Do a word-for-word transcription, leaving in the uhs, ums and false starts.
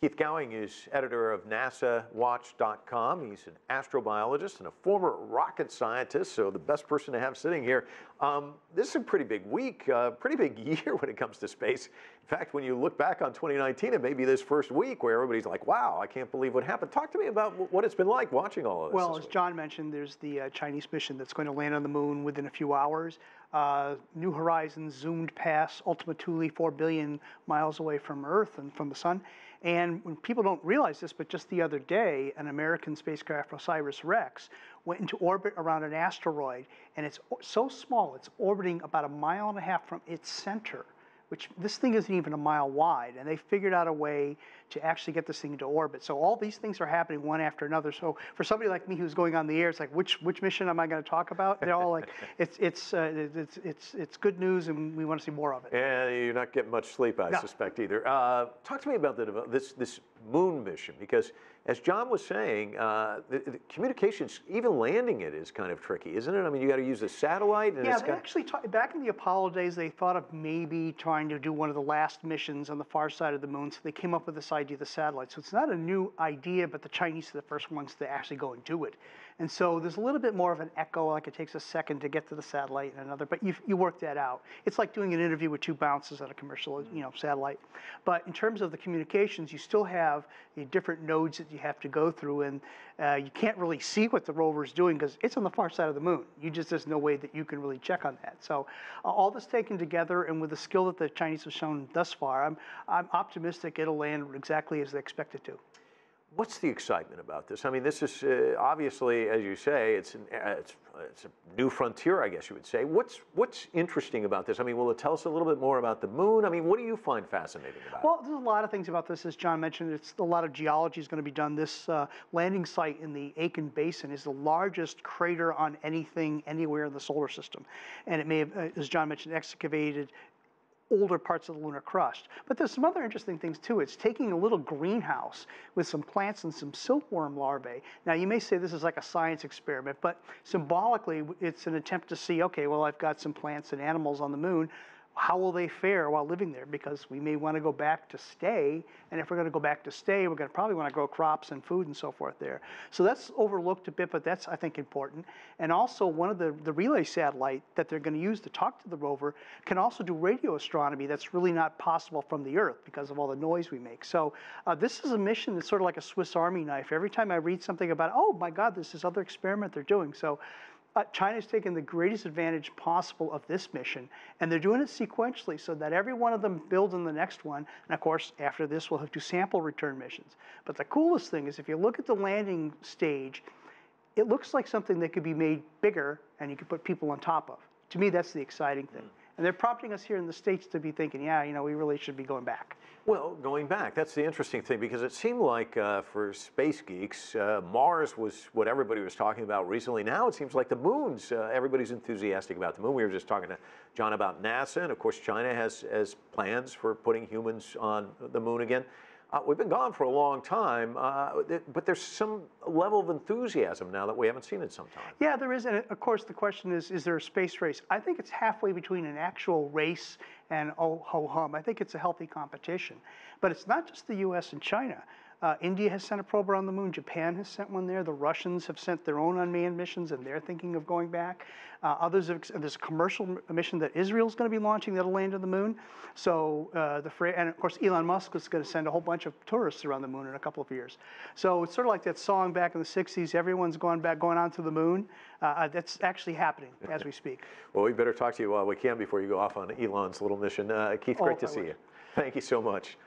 Keith Cowing is editor of nasa watch dot com. He's an astrobiologist and a former rocket scientist, so the best person to have sitting here. Um, this is a pretty big week, uh, pretty big year when it comes to space. In fact, when you look back on twenty nineteen, it may be this first week where everybody's like, wow, I can't believe what happened. Talk to me about what it's been like watching all of this. Well, as John mentioned, there's the uh, Chinese mission that's going to land on the moon within a few hours. Uh, New Horizons zoomed past Ultima Thule, four billion miles away from Earth and from the sun. And when people don't realize this, but just the other day, an American spacecraft, OSIRIS-REx, went into orbit around an asteroid, and it's so small, it's orbiting about a mile and a half from its center, which this thing isn't even a mile wide, and they figured out a way to actually get this thing into orbit. So all these things are happening one after another. So for somebody like me who's going on the air, it's like, which which mission am I going to talk about? They're all like, it's it's uh, it's it's it's good news, and we want to see more of it. Yeah, you're not getting much sleep, I no. suspect either. Uh, talk to me about the, this this moon mission, because as John was saying, uh, the, the communications, even landing it, is kind of tricky, isn't it? I mean, you got to use a satellite. And yeah, it's they actually back in the Apollo days, they thought of maybe trying to do one of the last missions on the far side of the moon, so they came up with this idea. idea of the satellite. So it's not a new idea, but the Chinese are the first ones to actually go and do it. And so there's a little bit more of an echo, like it takes a second to get to the satellite and another, but you, you work that out. It's like doing an interview with two bounces on a commercial you know, satellite. But in terms of the communications, you still have the different nodes that you have to go through, and uh, you can't really see what the rover's doing because it's on the far side of the moon. You just, there's no way that you can really check on that. So uh, all this taken together, and with the skill that the Chinese have shown thus far, I'm, I'm optimistic it'll land exactly as they expect it to. What's the excitement about this? I mean, this is uh, obviously, as you say, it's, an, uh, it's, uh, it's a new frontier, I guess you would say. What's, what's interesting about this? I mean, will it tell us a little bit more about the moon? I mean, what do you find fascinating about well, it? Well, there's a lot of things about this. As John mentioned, it's a lot of geology is going to be done. This uh, landing site in the Aiken Basin is the largest crater on anything anywhere in the solar system. And it may have, uh, as John mentioned, excavated older parts of the lunar crust. But there's some other interesting things too. It's taking a little greenhouse with some plants and some silkworm larvae. Now you may say this is like a science experiment, but symbolically it's an attempt to see, okay, well I've got some plants and animals on the moon. How will they fare while living there? Because we may want to go back to stay, and if we're going to go back to stay, we're going to probably want to grow crops and food and so forth there. So that's overlooked a bit, but that's, I think, important. And also, one of the, the relay satellite that they're going to use to talk to the rover can also do radio astronomy that's really not possible from the Earth because of all the noise we make. So uh, this is a mission that's sort of like a Swiss Army knife. Every time I read something about, oh my God, there's this other experiment they're doing. So Uh, China's taken the greatest advantage possible of this mission, and they're doing it sequentially so that every one of them builds on the next one. And of course, after this, we'll have two sample return missions. But the coolest thing is, if you look at the landing stage, it looks like something that could be made bigger and you could put people on top of. To me, that's the exciting thing. Mm. And they're prompting us here in the States to be thinking, yeah, you know, we really should be going back. Well, going back, that's the interesting thing, because it seemed like uh, for space geeks, uh, Mars was what everybody was talking about recently. Now it seems like the moon's, uh, everybody's enthusiastic about the moon. We were just talking to John about NASA, and of course China has, has plans for putting humans on the moon again. Uh, we've been gone for a long time, uh, but there's some level of enthusiasm now that we haven't seen in some time. Yeah, there is, and of course the question is, is there a space race? I think it's halfway between an actual race and oh ho hum. I think it's a healthy competition. But it's not just the U S and China. Uh, India has sent a probe on the moon. Japan has sent one there. The Russians have sent their own unmanned missions, and they're thinking of going back. Uh, others have, there's a commercial mission that Israel's going to be launching that'll land on the moon. So uh, the fray, and of course Elon Musk is going to send a whole bunch of tourists around the moon in a couple of years. So it's sort of like that song back in the sixties. Everyone's going back, going on to the moon. Uh, that's actually happening as we speak. Well, we better talk to you while we can before you go off on Elon's little mission. Uh, Keith, oh, great to I see wish. you. Thank you so much.